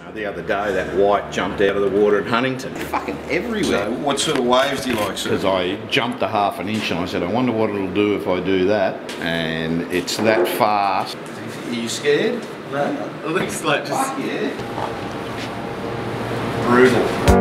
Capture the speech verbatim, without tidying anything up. You know, the other day, that white jumped out of the water at Huntington. Fucking everywhere. So what sort of waves do you like, sir? Because I jumped a half an inch and I said, I wonder what it'll do if I do that. And it's that fast. Are you scared? No. It looks like just... Fuck yeah. Brutal.